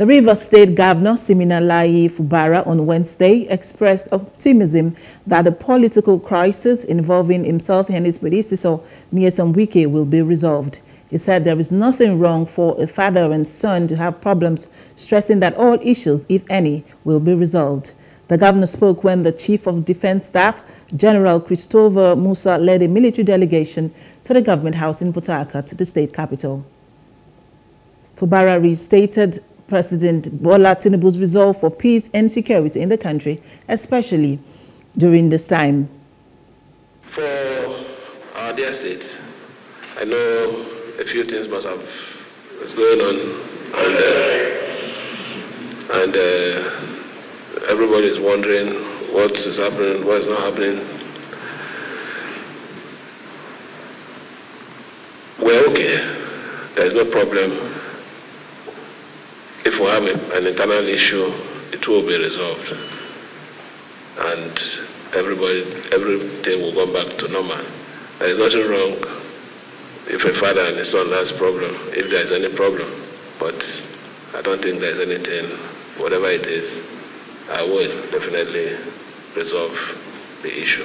The Rivers State Governor, Siminalayi Fubara, on Wednesday expressed optimism that the political crisis involving himself and his predecessor, Nyesom Wike, will be resolved. He said there is nothing wrong for a father and son to have problems, stressing that all issues, if any, will be resolved. The governor spoke when the Chief of Defense Staff, General Christopher Musa, led a military delegation to the government house in Port Harcourt, the state capital. Fubara restated President Bola Tinubu's resolve for peace and security in the country, especially during this time. For our dear state, I know a few things must have what's going on, and everybody is wondering what is happening, what is not happening. We're okay. There is no problem. If we have an internal issue, it will be resolved, and everything will go back to normal. There is nothing wrong if a father and his son has problem, if there is any problem. But I don't think there is anything. Whatever it is, I will definitely resolve the issue.